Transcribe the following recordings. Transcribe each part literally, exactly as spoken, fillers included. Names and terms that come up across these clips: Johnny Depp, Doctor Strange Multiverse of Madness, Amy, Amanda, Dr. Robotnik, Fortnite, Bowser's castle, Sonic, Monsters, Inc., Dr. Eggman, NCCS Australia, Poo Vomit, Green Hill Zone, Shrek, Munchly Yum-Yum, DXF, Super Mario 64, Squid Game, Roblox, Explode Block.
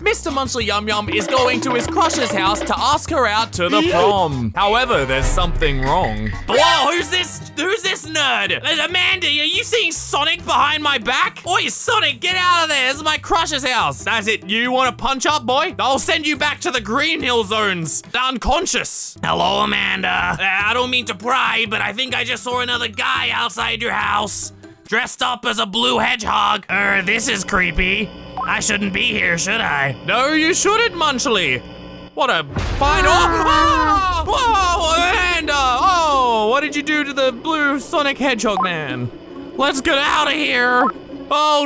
Mister Munchly Yum-Yum is going to his crush's house to ask her out to the prom. However, there's something wrong. Whoa, who's this? Who's this nerd? Amanda, are you seeing Sonic behind my back? Oi, Sonic, get out of there. This is my crush's house. That's it. You want to punch up, boy? I'll send you back to the Green Hill Zones. Unconscious. Hello, Amanda. Uh, I don't mean to pry, but I think I just saw another guy outside your house, dressed up as a blue hedgehog. Er, this is creepy. I shouldn't be here, should I? No, you shouldn't, Munchly. What a fine... Ah. Oh, oh, oh, Amanda! Oh, what did you do to the blue Sonic Hedgehog man? Let's get out of here. Oh,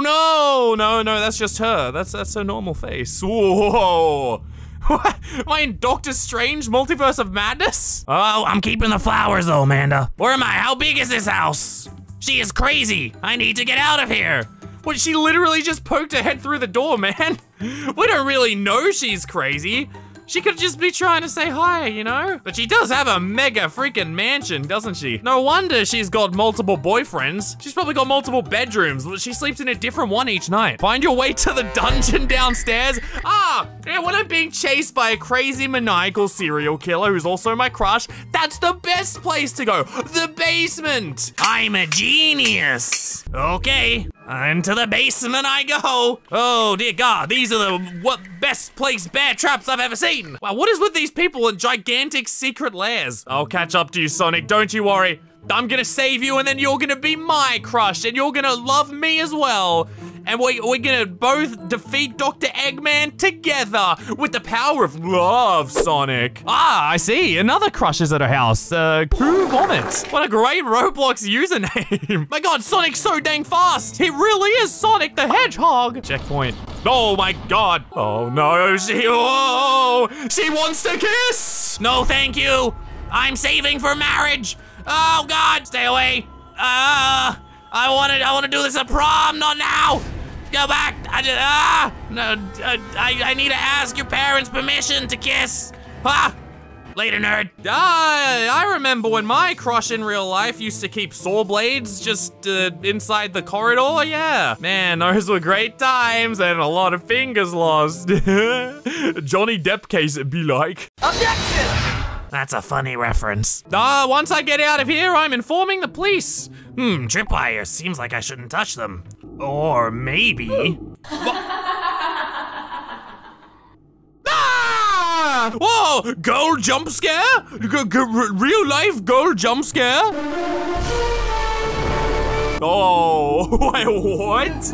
no. No, no, that's just her. That's that's her normal face. Whoa. What? Am I in Doctor Strange Multiverse of Madness? Oh, I'm keeping the flowers, though, Amanda. Where am I? How big is this house? She is crazy. I need to get out of here. What, she literally just poked her head through the door, man. We don't really know she's crazy. She could just be trying to say hi, you know? But she does have a mega freaking mansion, doesn't she? No wonder she's got multiple boyfriends. She's probably got multiple bedrooms. She sleeps in a different one each night. Find your way to the dungeon downstairs. Ah, yeah, when I'm being chased by a crazy maniacal serial killer who's also my crush, that's the best place to go, the basement. I'm a genius. Okay. Into the basement I go. Oh dear God, these are the what best placed bear traps I've ever seen. Wow, what is with these people in gigantic secret lairs? I'll catch up to you, Sonic, don't you worry. I'm gonna save you and then you're gonna be my crush and you're gonna love me as well. And we, we're gonna both defeat Doctor Eggman together with the power of love, Sonic. Ah, I see. Another crush is at her house. Uh, Poo Vomit. What a great Roblox username. My God, Sonic's so dang fast. He really is Sonic the Hedgehog. Checkpoint. Oh my God. Oh no, she, oh, she wants to kiss. No, thank you. I'm saving for marriage. Oh God, stay away. Ah. Uh, I want to I want to do this at prom, not now. Go back. I just, ah, no, I, I need to ask your parents' permission to kiss. Ah, later, nerd. Ah, I remember when my crush in real life used to keep saw blades just uh, inside the corridor, yeah. Man, those were great times and a lot of fingers lost. Johnny Depp case it'd be like. Objection! That's a funny reference. Ah, uh, once I get out of here, I'm informing the police. Hmm, tripwires. Seems like I shouldn't touch them. Or maybe... Ah! Whoa, gold jump scare? G- g- real life gold jump scare? Oh, wait, what?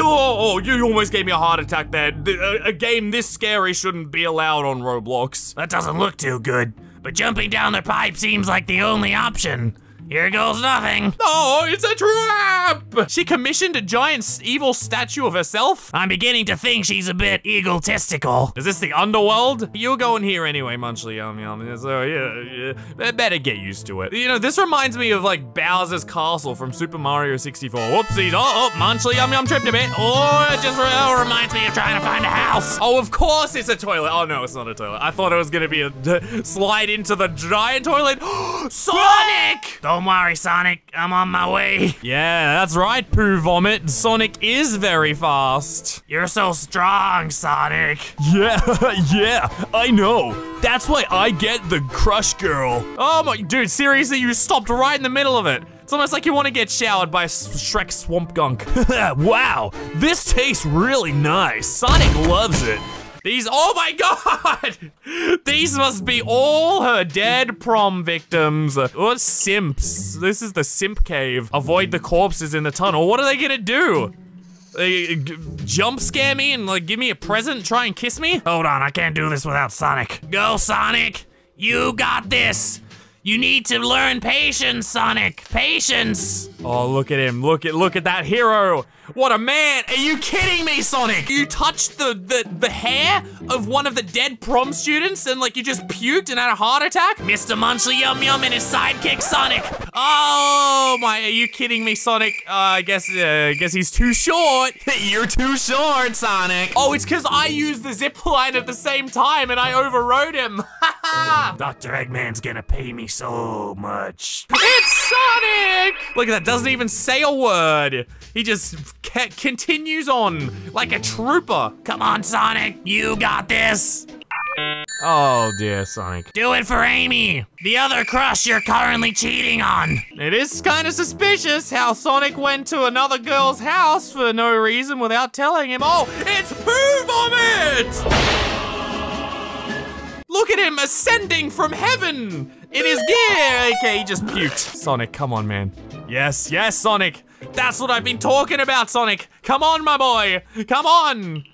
Oh, oh, you almost gave me a heart attack there. A, a game this scary shouldn't be allowed on Roblox. That doesn't look too good, but jumping down the pipe seems like the only option. Here goes nothing. Oh, it's a trap! She commissioned a giant evil statue of herself? I'm beginning to think she's a bit egotistical. Is this the underworld? You're going here anyway, Munchly Yum Yum. So, yeah, yeah, better get used to it. You know, this reminds me of like Bowser's castle from Super Mario sixty-four. Whoopsies. Oh, oh, Munchly Yum Yum tripped a bit. Oh, it just oh, reminds me of trying to find a house. Oh, of course it's a toilet. Oh, no, it's not a toilet. I thought it was gonna be a d slide into the giant toilet. Sonic! Don't worry, Sonic, I'm on my way. Yeah, that's right, Poo Vomit. Sonic is very fast. You're so strong, Sonic. Yeah, yeah, I know. That's why I get the crush girl. Oh my, dude, seriously, you stopped right in the middle of it. It's almost like you want to get showered by Shrek swamp gunk. Wow, this tastes really nice. Sonic loves it. These, oh my God! These must be all her dead prom victims. What simps? This is the simp cave. Avoid the corpses in the tunnel. What are they gonna do? They jump scare me and like give me a present, try and kiss me? Hold on, I can't do this without Sonic. Go, Sonic! You got this! You need to learn patience, Sonic. Patience. Oh, look at him. Look at look at that hero. What a man. Are you kidding me, Sonic? You touched the, the, the hair of one of the dead prom students and like you just puked and had a heart attack? Mister Munchly Yum Yum and his sidekick, Sonic. Oh my, are you kidding me, Sonic? Uh, I guess, uh, I guess he's too short. You're too short, Sonic. Oh, it's cause I used the zip line at the same time and I overrode him. Doctor Eggman's gonna pay me so much. It's Sonic! Look at that, doesn't even say a word. He just c continues on like a trooper. Come on, Sonic, you got this. Oh dear, Sonic. Do it for Amy, the other crush you're currently cheating on. It is kind of suspicious how Sonic went to another girl's house for no reason without telling him. Oh, it's Poo Vomit! Look at him ascending from heaven. It is gear. Okay, he just puked. Sonic, come on, man. Yes, yes, Sonic. That's what I've been talking about, Sonic. Come on, my boy. Come on.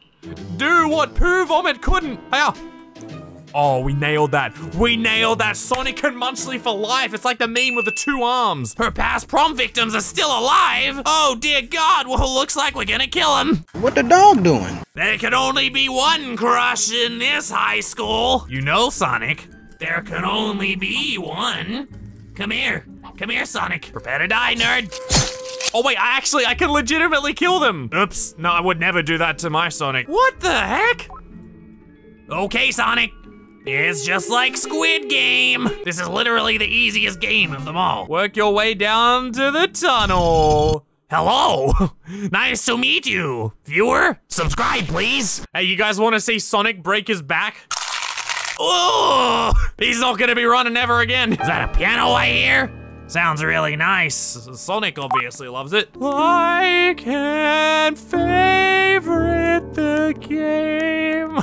Do what Poo Vomit couldn't. Ow. Oh, we nailed that. We nailed that. Sonic and Munchly for life. It's like the meme with the two arms. Her past prom victims are still alive. Oh, dear God. Well, looks like we're gonna kill him. What the dog doing? There can only be one crush in this high school. You know, Sonic, there can only be one. Come here. Come here, Sonic. Prepare to die, nerd. Oh wait, I actually, I can legitimately kill them. Oops, no, I would never do that to my Sonic. What the heck? Okay, Sonic, it's just like Squid Game. This is literally the easiest game of them all. Work your way down to the tunnel. Hello, nice to meet you. Viewer, subscribe, please. Hey, you guys wanna see Sonic break his back? Oh, he's not gonna be running ever again. Is that a piano I hear? Sounds really nice. Sonic obviously loves it. Like and favorite the game.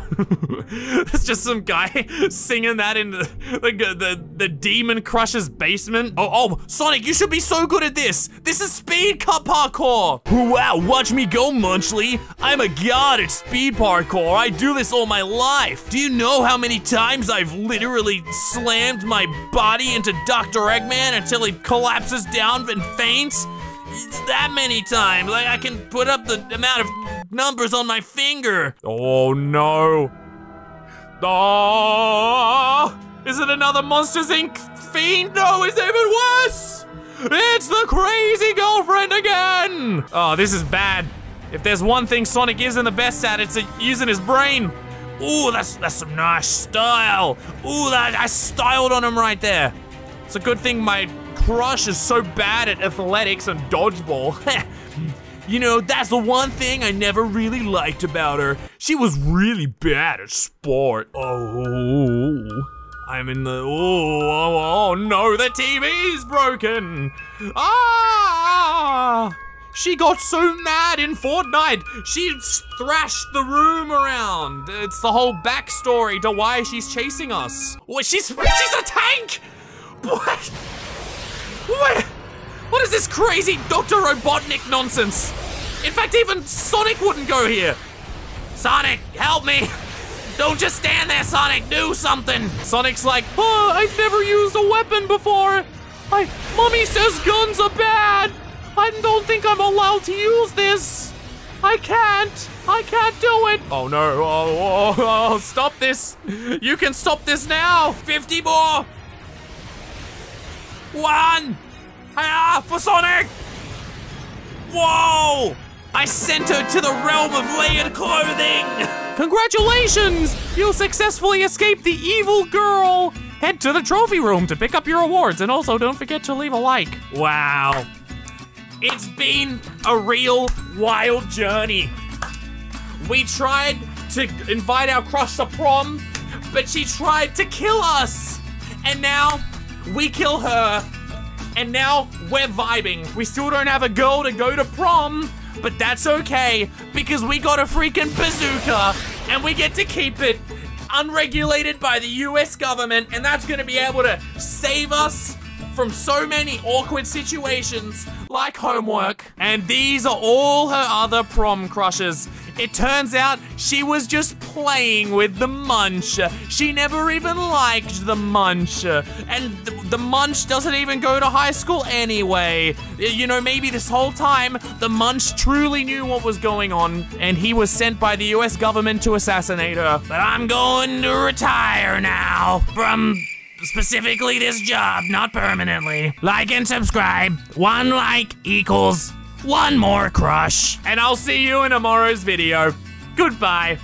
It's just some guy singing that in the the, the the Demon Crusher's basement. Oh, oh, Sonic, you should be so good at this. This is speed cup parkour. Wow, watch me go, Munchly. I'm a god at speed parkour. I do this all my life. Do you know how many times I've literally slammed my body into Doctor Eggman until he collapses down and faints? That many times. Like, I can put up the amount of numbers on my finger. Oh no. Oh, is it another Monsters, Incorporated fiend? No, it's even worse. It's the crazy girlfriend again. Oh, this is bad. If there's one thing Sonic isn't the best at, it's using his brain. Ooh, that's, that's some nice style. Ooh, that, I styled on him right there. It's a good thing my crush is so bad at athletics and dodgeball. You know, that's the one thing I never really liked about her. She was really bad at sport. Oh, I'm in the, oh, oh, oh no, the T V's broken. Ah, she got so mad in Fortnite. She thrashed the room around. It's the whole backstory to why she's chasing us. Well, she's, she's a tank. What? What? What is this crazy Doctor Robotnik nonsense? In fact, even Sonic wouldn't go here. Sonic, help me. Don't just stand there, Sonic. Do something. Sonic's like, oh, I've never used a weapon before. I, Mommy says guns are bad. I don't think I'm allowed to use this. I can't. I can't do it. Oh, no. Oh, oh, oh. Stop this. You can stop this now. fifty more. One! Hiya for Sonic! Whoa! I sent her to the realm of layered clothing! Congratulations! You successfully escaped the evil girl! Head to the trophy room to pick up your awards, and also don't forget to leave a like. Wow. It's been a real wild journey. We tried to invite our crush to prom, but she tried to kill us! And now, we kill her, and now we're vibing. We still don't have a girl to go to prom, but that's okay, because we got a freaking bazooka, and we get to keep it unregulated by the U S government, and that's gonna be able to save us from so many awkward situations, like homework. And these are all her other prom crushes. It turns out she was just playing with the munch. She never even liked the munch. And th the munch doesn't even go to high school anyway. You know, maybe this whole time, the munch truly knew what was going on, and he was sent by the U S government to assassinate her. But I'm going to retire now from specifically this job, not permanently. Like and subscribe. One like equals one more crush. And I'll see you in tomorrow's video. Goodbye.